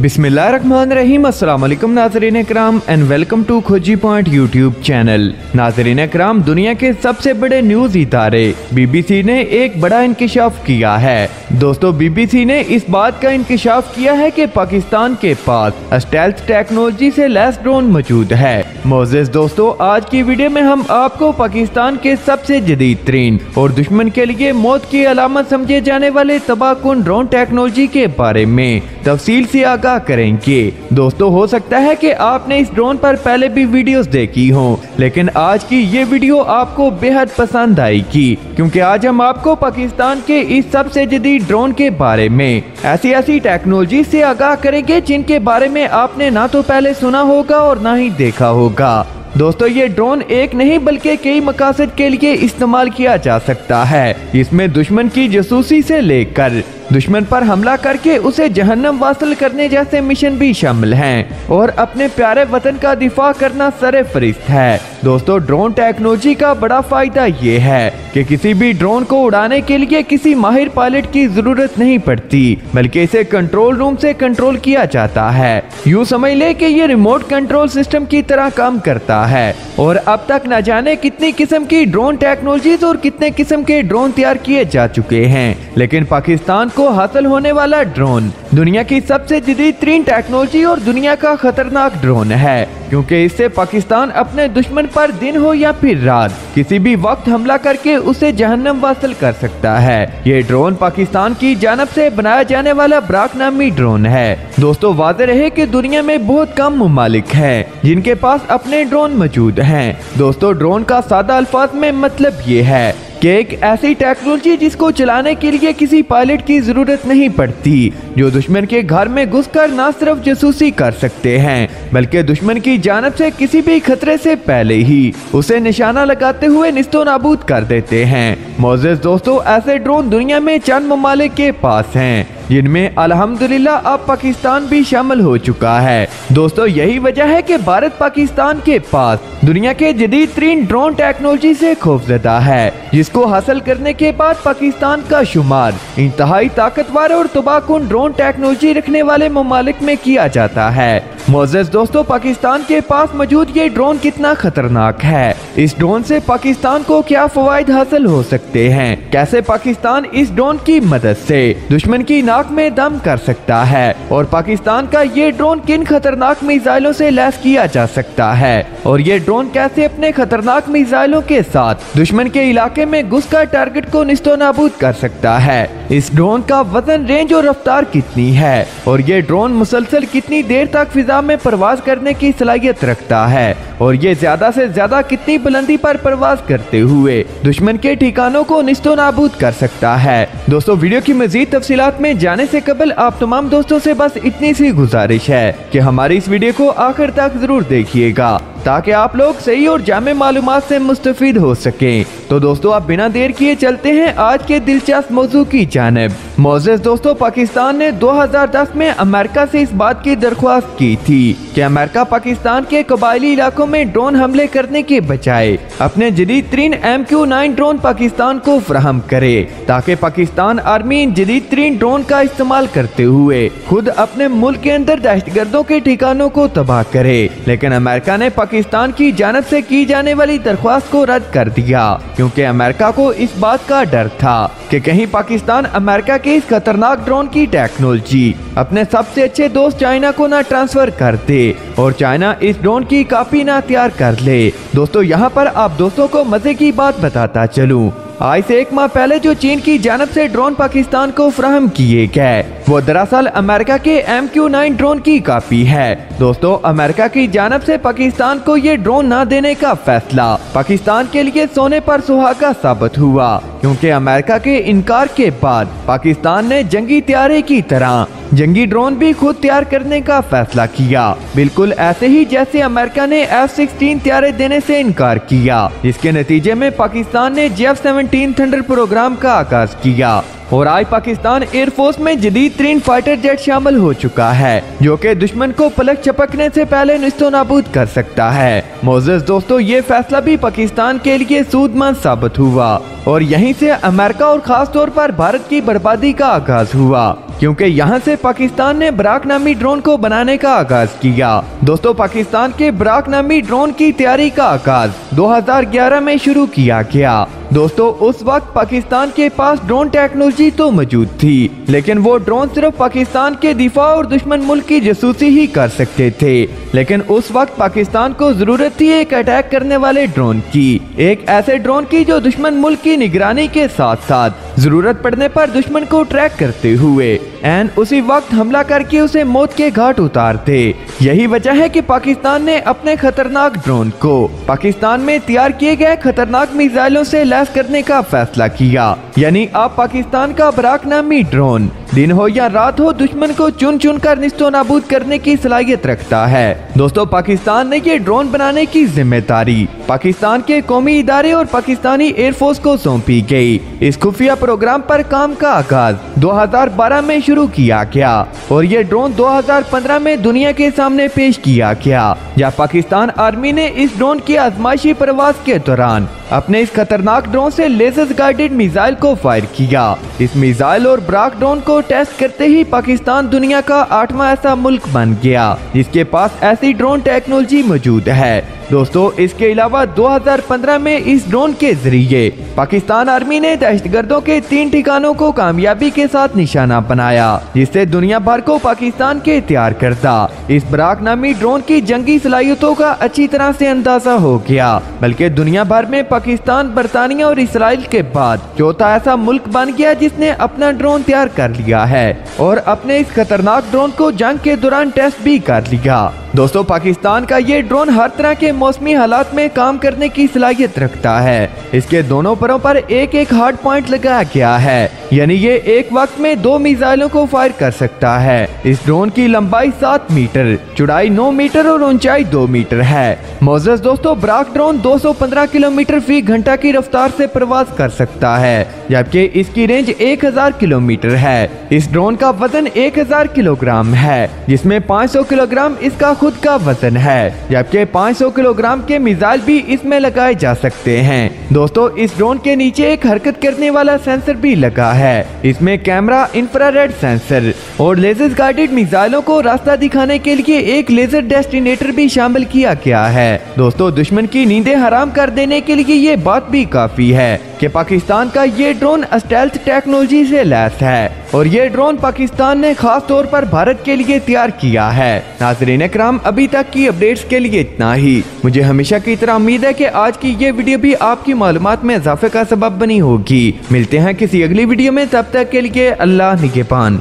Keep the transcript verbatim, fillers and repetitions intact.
बिस्मिल्लाहिर्रहमानिर्रहीम अस्सलाम वालेकुम नाज़रीन इकराम and welcome to Khoji point YouTube channel. नाज़रीन इकराम, दुनिया के सबसे बड़े न्यूज़ इदारे बीबीसी ने एक बड़ा इंकशाफ किया है। दोस्तों, बीबीसी ने इस बात का इंकशाफ किया है कि पाकिस्तान के पास स्टेल्थ टेक्नोलॉजी से लैस ड्रोन मौजूद है। मोजेस दोस्तों, आज की वीडियो में हम आपको पाकिस्तान के सबसे जदीद तरीन और दुश्मन के लिए मौत की अलामत समझे जाने वाले तबाहकुन ड्रोन टेक्नोलॉजी के बारे में तफसील से आगाह करेंगे। दोस्तों, हो सकता है कि आपने इस ड्रोन पर पहले भी वीडियोस देखी हों, लेकिन आज की ये वीडियो आपको बेहद पसंद आएगी क्योंकि आज हम आपको पाकिस्तान के इस सबसे जदीद ड्रोन के बारे में ऐसी ऐसी टेक्नोलॉजी से आगाह करेंगे जिनके बारे में आपने ना तो पहले सुना होगा और ना ही देखा होगा। दोस्तों, ये ड्रोन एक नहीं बल्कि कई मकासद के लिए इस्तेमाल किया जा सकता है। इसमें दुश्मन की जासूसी से लेकर दुश्मन पर हमला करके उसे जहन्नम वासिल करने जैसे मिशन भी शामिल हैं और अपने प्यारे वतन का दिफा करना सरे फरिस्त है। दोस्तों, ड्रोन टेक्नोलॉजी का बड़ा फायदा ये है कि किसी भी ड्रोन को उड़ाने के लिए किसी माहिर पायलट की जरूरत नहीं पड़ती, बल्कि इसे कंट्रोल रूम से कंट्रोल किया जाता है। यूँ समझ ले कि ये रिमोट कंट्रोल सिस्टम की तरह काम करता है। और अब तक न जाने कितनी किस्म की ड्रोन टेक्नोलॉजीज और कितने किस्म के ड्रोन तैयार किए जा चुके हैं, लेकिन पाकिस्तान को हासिल होने वाला ड्रोन दुनिया की सबसे जदीद तरीन टेक्नोलॉजी और दुनिया का खतरनाक ड्रोन है, क्योंकि इससे पाकिस्तान अपने दुश्मन पर दिन हो या फिर रात किसी भी वक्त हमला करके उसे जहन्नम वासिल कर सकता है। ये ड्रोन पाकिस्तान की जानिब से बनाया जाने वाला बराक नामी ड्रोन है। दोस्तों, वाज़ेह रहे कि दुनिया में बहुत कम मुमालिक हैं जिनके पास अपने ड्रोन मौजूद हैं। दोस्तों, ड्रोन का सादा अल्फाज में मतलब ये है कि एक ऐसी टेक्नोलॉजी जिसको चलाने के लिए किसी पायलट की जरूरत नहीं पड़ती, जो दुश्मन के घर में घुसकर न सिर्फ जासूसी कर सकते हैं बल्कि दुश्मन की जानिब से किसी भी खतरे से पहले ही उसे निशाना लगाते हुए निस्तो नाबूद कर देते हैं। मोअज़्ज़िज़ दोस्तों, ऐसे ड्रोन दुनिया में चंद ममालिक के पास हैं जिनमें अल्हम्दुलिल्लाह अब पाकिस्तान भी शामिल हो चुका है। दोस्तों, यही वजह है कि भारत पाकिस्तान के पास दुनिया के जदीद तरीन ड्रोन टेक्नोलॉजी से खौफजदा है, जिसको हासिल करने के बाद पाकिस्तान का शुमार इंतहाई ताकतवर और तबाहकुन ड्रोन टेक्नोलॉजी रखने वाले ममालिक में किया जाता है। मोअज़्ज़िज़ दोस्तों, पाकिस्तान के पास मौजूद ये ड्रोन कितना खतरनाक है, इस ड्रोन से पाकिस्तान को क्या फवायद हासिल हो सकते हैं, कैसे पाकिस्तान इस ड्रोन की मदद से दुश्मन की नाक में दम कर सकता है और पाकिस्तान का ये ड्रोन किन खतरनाक मिसाइलों से लैस किया जा सकता है और ये ड्रोन कैसे अपने खतरनाक मिसाइलों के साथ दुश्मन के इलाके में घुसकर टारगेट को निस्तो नाबूद कर सकता है। इस ड्रोन का वजन, रेंज और रफ्तार कितनी है और ये ड्रोन मुसलसल कितनी देर तक फिजा में परवाज करने की सलाहियत रखता है और ये ज्यादा से ज्यादा कितनी बुलंदी पर परवाज करते हुए दुश्मन के ठिकानों को निस्तो नाबूद कर सकता है। दोस्तों, वीडियो की मजीद तफसीलात में जाने से कबल आप तमाम दोस्तों से बस इतनी सी गुजारिश है कि हमारी इस वीडियो को आखिर तक जरूर देखिएगा ताकि आप लोग सही और जामे मालूमात से मुस्तफीद हो सकें। तो दोस्तों, आप बिना देर किए चलते हैं आज के दिलचस्प मौजू की जानिब। मोअज़्ज़िज़ दोस्तों, पाकिस्तान ने दो हज़ार दस में अमेरिका से इस बात की दरख्वास्त की थी कि अमेरिका पाकिस्तान के कबायली इलाकों में ड्रोन हमले करने के बजाय अपने जदीद तरीन M Q nine drone Pakistan को फ्राहम करे ताकि पाकिस्तान आर्मी इन जदीद तरीन ड्रोन का इस्तेमाल करते हुए खुद अपने मुल्क के अंदर दहशतगर्दों के ठिकानों को तबाह करे। लेकिन अमेरिका ने पाकिस्तान की जानिब से की जाने वाली दरख्वास्त को रद्द कर दिया क्योंकि अमेरिका को इस बात का डर था कि कहीं पाकिस्तान अमेरिका के इस खतरनाक ड्रोन की टेक्नोलॉजी अपने सबसे अच्छे दोस्त चाइना को ना ट्रांसफर कर दे और चाइना इस ड्रोन की कॉपी ना तैयार कर ले। दोस्तों, यहाँ पर आप दोस्तों को मजे की बात बताता चलूँ, आज से एक माह पहले जो चीन की जानिब से ड्रोन पाकिस्तान को फ्राहम किए गए वो दरअसल अमेरिका के एम क्यू नाइन ड्रोन की कॉपी है। दोस्तों, अमेरिका की जानिब से पाकिस्तान को ये ड्रोन ना देने का फैसला पाकिस्तान के लिए सोने पर सुहागा साबित हुआ क्योंकि अमेरिका के इनकार के बाद पाकिस्तान ने जंगी तैयारी की तरह जंगी ड्रोन भी खुद तैयार करने का फैसला किया, बिल्कुल ऐसे ही जैसे अमेरिका ने एफ सिक्सटीन तैयार देने से इनकार किया, जिसके नतीजे में पाकिस्तान ने J F seventeen thunder program का आगाज किया और आज पाकिस्तान एयरफोर्स में जदीद तरीन फाइटर जेट शामिल हो चुका है जो कि दुश्मन को पलक चपकने से पहले निस्तो नाबूद कर सकता है। मोअज़्ज़िज़ दोस्तों, ये फैसला भी पाकिस्तान के लिए सूदमंद साबित हुआ और यहीं से अमेरिका और खास तौर पर भारत की बर्बादी का आगाज हुआ, क्योंकि यहाँ से पाकिस्तान ने बराक नामी ड्रोन को बनाने का आगाज किया। दोस्तों, पाकिस्तान के बराक नामी ड्रोन की तैयारी का आगाज दो हज़ार ग्यारह में शुरू किया गया। दोस्तों, उस वक्त पाकिस्तान के पास ड्रोन टेक्नोलॉजी तो मौजूद थी, लेकिन वो ड्रोन सिर्फ पाकिस्तान के दिफा और दुश्मन मुल्क की जासूसी ही कर सकते थे। लेकिन उस वक्त पाकिस्तान को जरूरत थी एक अटैक करने वाले ड्रोन की, एक ऐसे ड्रोन की जो दुश्मन मुल्क की निगरानी के साथ साथ जरूरत पड़ने पर दुश्मन को ट्रैक करते हुए एंड उसी वक्त हमला करके उसे मौत के घाट उतारते। यही वजह है कि पाकिस्तान ने अपने खतरनाक ड्रोन को पाकिस्तान में तैयार किए गए खतरनाक मिसाइलों से लैस करने का फैसला किया। यानी आप पाकिस्तान का बराक नामी ड्रोन दिन हो या रात हो दुश्मन को चुन चुन कर निस्तो नाबूद करने की सलाहियत रखता है। दोस्तों, पाकिस्तान ने ये ड्रोन बनाने की जिम्मेदारी पाकिस्तान के कौमी इदारे और पाकिस्तानी एयरफोर्स को सौंपी गई। इस खुफिया प्रोग्राम पर काम का आगाज दो हज़ार बारह में शुरू किया गया और ये ड्रोन दो हज़ार पंद्रह में दुनिया के सामने पेश किया गया, जहाँ पाकिस्तान आर्मी ने इस ड्रोन की आजमाइशी परवास के दौरान अपने इस खतरनाक ड्रोन से लेजर गाइडेड मिसाइल को फायर किया। इस मिसाइल और बराक ड्रोन को टेस्ट करते ही पाकिस्तान दुनिया का आठवां ऐसा मुल्क बन गया जिसके पास ऐसी ड्रोन टेक्नोलॉजी मौजूद है। दोस्तों, इसके अलावा दो हज़ार पंद्रह में इस ड्रोन के जरिए पाकिस्तान आर्मी ने दहशतगर्दों के तीन ठिकानों को कामयाबी के साथ निशाना बनाया, जिससे दुनिया भर को पाकिस्तान के तैयार करता इस बराक नामी ड्रोन की जंगी सलाहियतों का अच्छी तरह से अंदाजा हो गया। बल्कि दुनिया भर में पाकिस्तान, बरतानिया और इसराइल के बाद चौथा ऐसा मुल्क बन गया जिसने अपना ड्रोन तैयार कर लिया है और अपने इस खतरनाक ड्रोन को जंग के दौरान टेस्ट भी कर लिया। दोस्तों, पाकिस्तान का ये ड्रोन हर तरह के मौसमी हालात में काम करने की सलाहियत रखता है। इसके दोनों परों पर एक एक हार्ड पॉइंट लगाया गया है, यानी ये एक वक्त में दो मिसाइलों को फायर कर सकता है। इस ड्रोन की लंबाई सात मीटर, चौड़ाई नौ मीटर और ऊंचाई दो मीटर है। मोजस दोस्तों, बराक ड्रोन दो सौ पंद्रह किलोमीटर फी घंटा की रफ्तार से प्रवास कर सकता है, जबकि इसकी रेंज एक हज़ार किलोमीटर है। इस ड्रोन का वजन एक हज़ार किलोग्राम है, जिसमें पाँच सौ किलोग्राम इसका खुद का वजन है, जबकि पाँच सौ किलोग्राम के मिसाइल भी इसमें लगाए जा सकते हैं। दोस्तों, इस ड्रोन के नीचे एक हरकत करने वाला सेंसर भी लगा है है। इसमें कैमरा, इंफ्रारेड सेंसर और लेजर गाइडेड मिसाइलों को रास्ता दिखाने के लिए एक लेजर डेस्टिनेटर भी शामिल किया गया है। दोस्तों, दुश्मन की नींदें हराम कर देने के लिए ये बात भी काफी है कि पाकिस्तान का ये ड्रोन स्टेल्थ टेक्नोलॉजी से लैस है और ये ड्रोन पाकिस्तान ने खास तौर पर भारत के लिए तैयार किया है। नाज़रीन इकराम, अभी तक की अपडेट्स के लिए इतना ही। मुझे हमेशा की तरह उम्मीद है कि आज की ये वीडियो भी आपकी मालूमात में इजाफे का सबब बनी होगी। मिलते हैं किसी अगली वीडियो में, तब तक के लिए अल्लाह निगहबान।